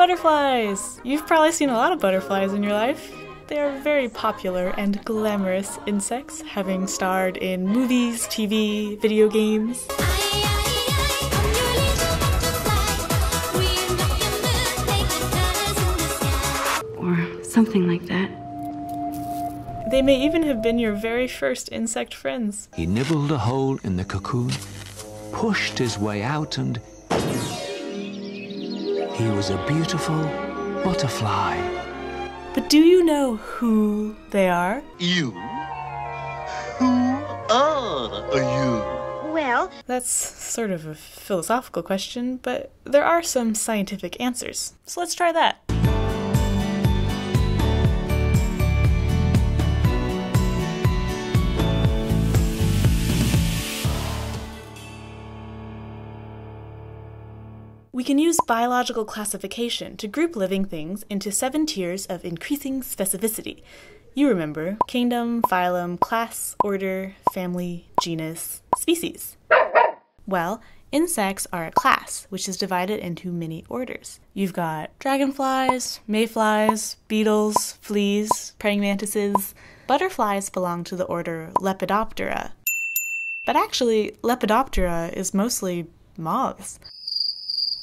Butterflies! You've probably seen a lot of butterflies in your life. They are very popular and glamorous insects, having starred in movies, TV, video games. Or something like that. They may even have been your very first insect friends. He nibbled a hole in the cocoon, pushed his way out, and he was a beautiful butterfly. But do you know who they are? You? Who are you? Well... That's sort of a philosophical question, but there are some scientific answers. So let's try that. We can use biological classification to group living things into 7 tiers of increasing specificity. You remember: kingdom, phylum, class, order, family, genus, species. Well, insects are a class, which is divided into many orders. You've got dragonflies, mayflies, beetles, fleas, praying mantises. Butterflies belong to the order Lepidoptera. But actually, Lepidoptera is mostly moths.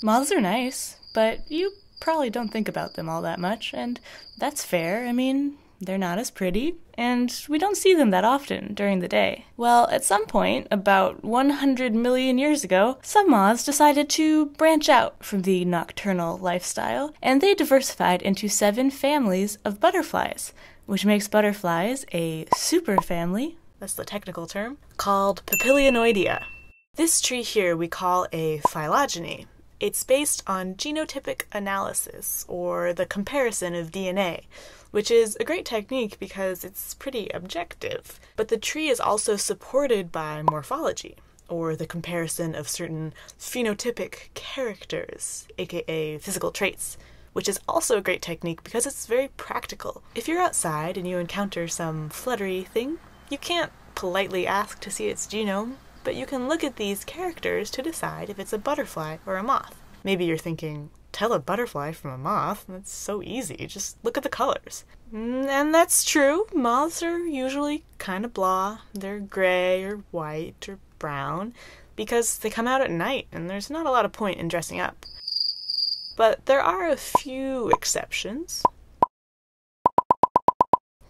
Moths are nice, but you probably don't think about them all that much, and that's fair. I mean, they're not as pretty, and we don't see them that often during the day. Well, at some point, about 100 million years ago, some moths decided to branch out from the nocturnal lifestyle, and they diversified into 7 families of butterflies, which makes butterflies a superfamily, that's the technical term, called Papilionoidea. This tree here we call a phylogeny. It's based on genotypic analysis, or the comparison of DNA, which is a great technique because it's pretty objective. But the tree is also supported by morphology, or the comparison of certain phenotypic characters, aka physical traits, which is also a great technique because it's very practical. If you're outside and you encounter some fluttery thing, you can't politely ask to see its genome, but you can look at these characters to decide if it's a butterfly or a moth. Maybe you're thinking, tell a butterfly from a moth? That's so easy, just look at the colors. And that's true, moths are usually kind of blah. They're gray or white or brown, because they come out at night and there's not a lot of point in dressing up. But there are a few exceptions.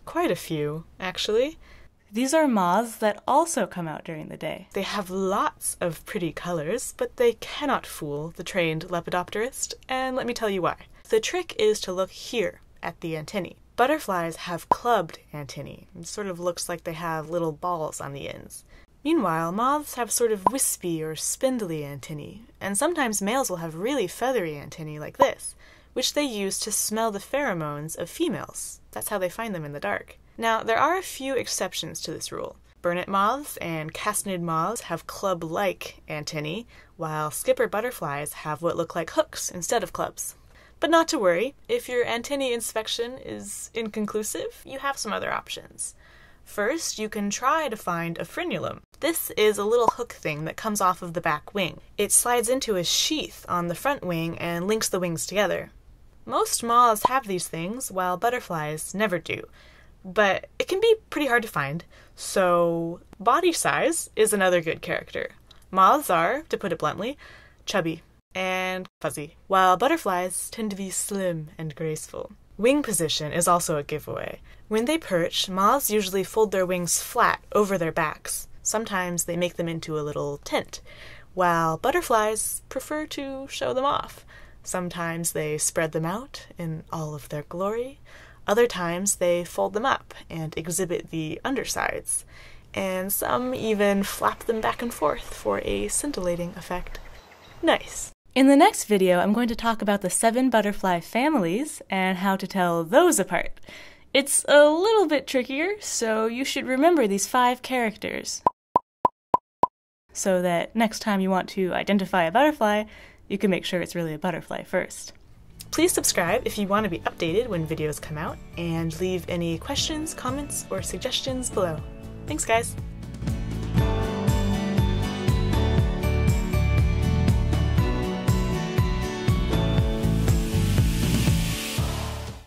Quite a few, actually. These are moths that also come out during the day. They have lots of pretty colors, but they cannot fool the trained lepidopterist, and let me tell you why. The trick is to look here at the antennae. Butterflies have clubbed antennae. It sort of looks like they have little balls on the ends. Meanwhile, moths have sort of wispy or spindly antennae, and sometimes males will have really feathery antennae like this, which they use to smell the pheromones of females. That's how they find them in the dark. Now, there are a few exceptions to this rule. Burnet moths and castniid moths have club-like antennae, while skipper butterflies have what look like hooks instead of clubs. But not to worry, if your antennae inspection is inconclusive, you have some other options. First, you can try to find a frenulum. This is a little hook thing that comes off of the back wing. It slides into a sheath on the front wing and links the wings together. Most moths have these things, while butterflies never do. But it can be pretty hard to find, so body size is another good character. Moths are, to put it bluntly, chubby and fuzzy, while butterflies tend to be slim and graceful. Wing position is also a giveaway. When they perch, moths usually fold their wings flat over their backs. Sometimes they make them into a little tent, while butterflies prefer to show them off. Sometimes they spread them out in all of their glory. Other times they fold them up and exhibit the undersides, and some even flap them back and forth for a scintillating effect. Nice! In the next video, I'm going to talk about the 7 butterfly families and how to tell those apart. It's a little bit trickier, so you should remember these 5 characters, so that next time you want to identify a butterfly, you can make sure it's really a butterfly first. Please subscribe if you want to be updated when videos come out, and leave any questions, comments, or suggestions below. Thanks, guys!